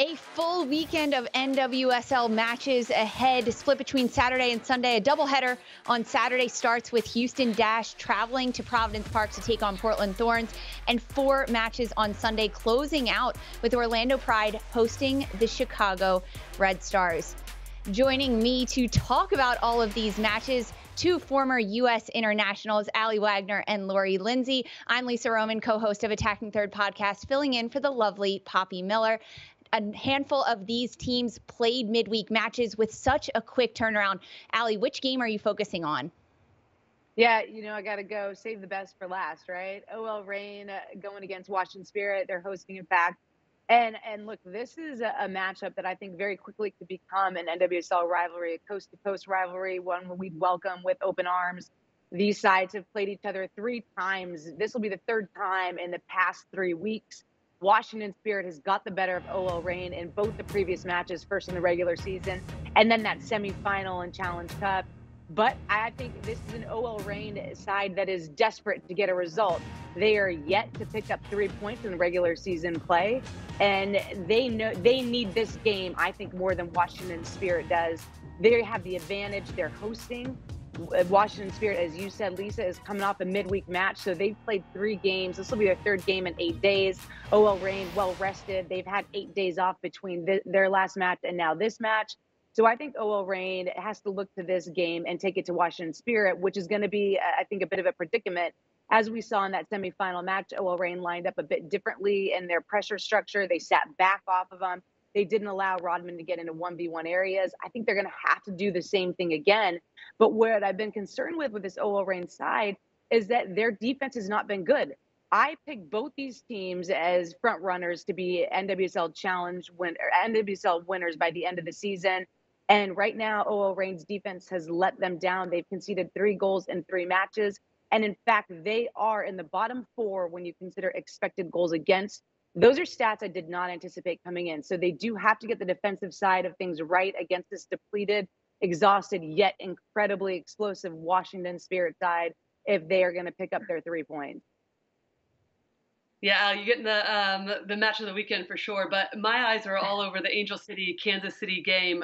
A full weekend of NWSL matches ahead, split between Saturday and Sunday. A doubleheader on Saturday starts with Houston Dash traveling to Providence Park to take on Portland Thorns, and four matches on Sunday, closing out with Orlando Pride hosting the Chicago Red Stars. Joining me to talk about all of these matches, two former U.S. internationals, Allie Wagner and Lori Lindsey. I'm Lisa Roman, co-host of Attacking Third Podcast, filling in for the lovely Poppy Miller. A handful of these teams played midweek matches with such a quick turnaround. Allie, which game are you focusing on? Yeah, you know, I got to go save the best for last, right? OL Reign going against Washington Spirit. They're hosting, in fact. And look, this is a matchup that I think very quickly could become an NWSL rivalry, a coast-to-coast rivalry, one we'd welcome with open arms. These sides have played each other 3 times. This will be the 3rd time in the past 3 weeks. Washington Spirit has got the better of OL Reign in both the previous matches, first in the regular season and then that semifinal and Challenge Cup. But I think this is an OL Reign side that is desperate to get a result. They are yet to pick up 3 points in the regular season play, and they know they need this game, I think, more than Washington Spirit does. They have the advantage. They're hosting. Washington Spirit, as you said, Lisa, is coming off a midweek match, so they've played 3 games. This will be their 3rd game in 8 days. OL Reign, well rested. They've had 8 days off between their last match and now this match. So I think OL Reign has to look to this game and take it to Washington Spirit, which is going to be, I think, a bit of a predicament. As we saw in that semifinal match, OL Reign lined up a bit differently in their pressure structure. They sat back off of them. They didn't allow Rodman to get into 1v1 areas. I think they're going to have to do the same thing again. But what I've been concerned with this OL Reign side is that their defense has not been good. I picked both these teams as front runners to be NWSL challenge NWSL winners by the end of the season. And right now, OL Reign's defense has let them down. They've conceded 3 goals in 3 matches. And in fact, they are in the bottom 4 when you consider expected goals against. Those are stats I did not anticipate coming in. So they do have to get the defensive side of things right against this depleted, exhausted, yet incredibly explosive Washington Spirit side if they are going to pick up their 3 points. Yeah, you're getting the match of the weekend for sure. But my eyes are all over the Angel City, Kansas City game.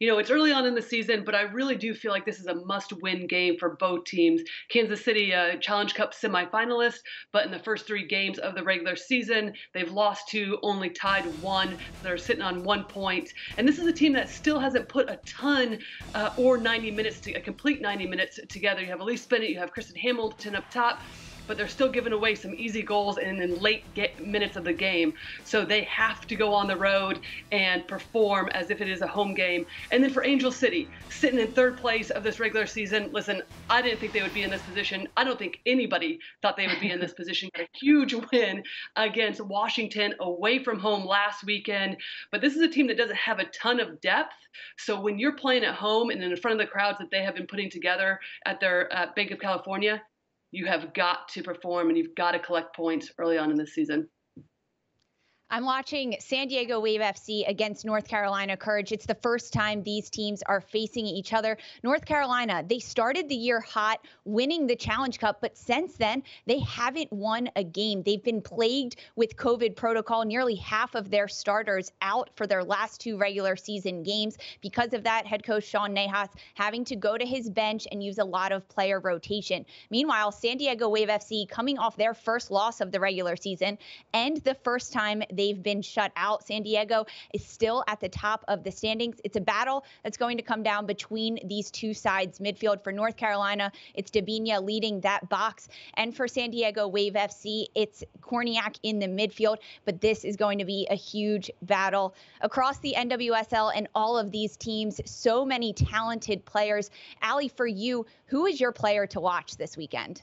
You know, it's early on in the season, but I really do feel like this is a must-win game for both teams. Kansas City, Challenge Cup semifinalist, but in the first 3 games of the regular season, they've lost 2, only tied 1. They're sitting on 1 point. And this is a team that still hasn't put a ton or 90 minutes, a complete 90 minutes together. You have Elise Bennett, you have Kristen Hamilton up top, but they're still giving away some easy goals in late minutes of the game. So they have to go on the road and perform as if it is a home game. And then for Angel City, sitting in 3rd place of this regular season, listen, I didn't think they would be in this position. I don't think anybody thought they would be in this position. Got a huge win against Washington away from home last weekend. But this is a team that doesn't have a ton of depth. So when you're playing at home and in front of the crowds that they have been putting together at their Bank of California, you have got to perform and you've got to collect points early on in this season. I'm watching San Diego Wave FC against North Carolina Courage. It's the first time these teams are facing each other. North Carolina, they started the year hot, winning the Challenge Cup, but since then, they haven't won a game. They've been plagued with COVID protocol. Nearly half of their starters out for their last 2 regular season games. Because of that, head coach Sean Nahas having to go to his bench and use a lot of player rotation. Meanwhile, San Diego Wave FC coming off their first loss of the regular season and the first time they've been shut out. San Diego is still at the top of the standings. It's a battle that's going to come down between these 2 sides. Midfield for North Carolina, it's Debinha leading that box. And for San Diego Wave FC, it's Corniak in the midfield. But this is going to be a huge battle. Across the NWSL and all of these teams, so many talented players. Allie, for you, who is your player to watch this weekend?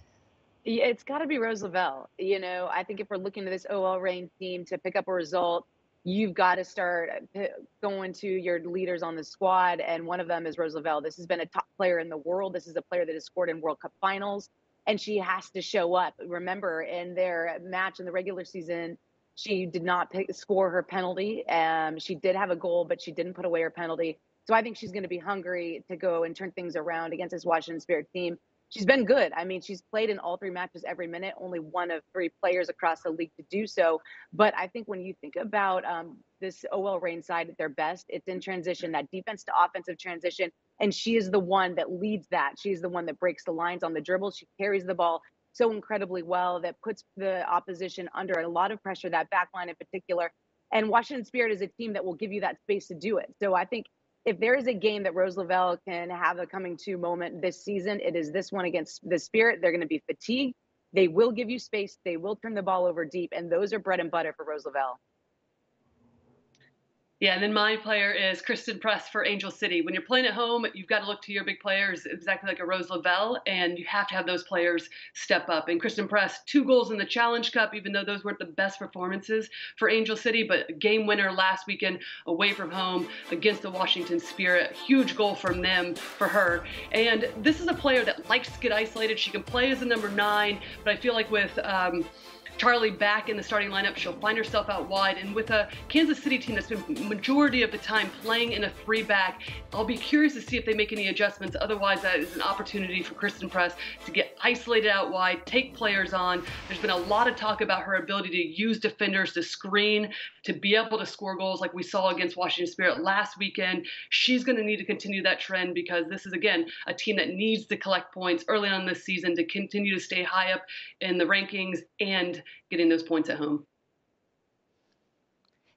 It's got to be Rose Lavelle. You know, I think if we're looking to this OL Reign team to pick up a result, you've got to start going to your leaders on the squad, and one of them is Rose Lavelle. This has been a top player in the world. This is a player that has scored in World Cup finals, and she has to show up. Remember, in their match in the regular season, she did not score her penalty. She did have a goal, but she didn't put away her penalty. So I think she's going to be hungry to go and turn things around against this Washington Spirit team. she's been good. I mean, she's played in all three matches every minute, only one of three players across the league to do so. But I think when you think about this OL Reign side at their best, it's in transition, that defense to offensive transition. And she is the one that leads that. She's the one that breaks the lines on the dribble. She carries the ball so incredibly well that puts the opposition under a lot of pressure, that back line in particular. And Washington Spirit is a team that will give you that space to do it. So I think if there is a game that Rose Lavelle can have a coming to moment this season, it is this one against the Spirit. They're going to be fatigued. They will give you space. They will turn the ball over deep. And those are bread and butter for Rose Lavelle. Yeah, and then my player is Kristen Press for Angel City. When you're playing at home, you've got to look to your big players, exactly like a Rose Lavelle, and you have to have those players step up. And Kristen Press, 2 goals in the Challenge Cup, even though those weren't the best performances for Angel City, but game winner last weekend away from home against the Washington Spirit. Huge goal from them for her. And this is a player that likes to get isolated. She can play as a number 9, but I feel like with Charlie back in the starting lineup, she'll find herself out wide. And with a Kansas City team that's been majority of the time playing in a 3-back, I'll be curious to see if they make any adjustments. Otherwise, that is an opportunity for Kristen Press to get isolated out wide, take players on. There's been a lot of talk about her ability to use defenders to screen, to be able to score goals like we saw against Washington Spirit last weekend. She's going to need to continue that trend because this is, again, a team that needs to collect points early on this season to continue to stay high up in the rankings and getting those points at home.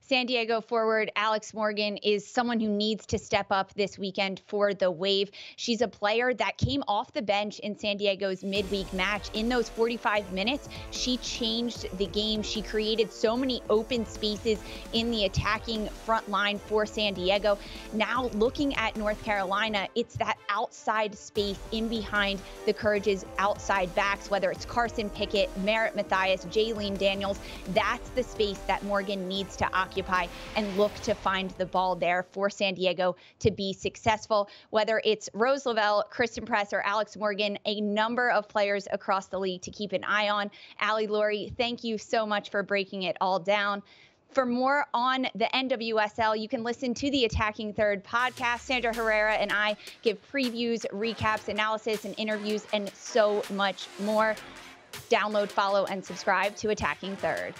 San Diego forward Alex Morgan is someone who needs to step up this weekend for the Wave. She's a player that came off the bench in San Diego's midweek match. In those 45 minutes, she changed the game. She created so many open spaces in the attacking front line for San Diego. Now looking at North Carolina, it's that outside space in behind the Courage's outside backs, whether it's Carson Pickett, Merritt Mathias, Jaylene Daniels. That's the space that Morgan needs to occupy. And look to find the ball there for San Diego to be successful. Whether it's Rose Lavelle, Kristen Press, or Alex Morgan, a number of players across the league to keep an eye on. Allie, Lori, thank you so much for breaking it all down. For more on the NWSL, you can listen to the Attacking Third podcast. Sandra Herrera and I give previews, recaps, analysis, and interviews, and so much more. Download, follow, and subscribe to Attacking Third.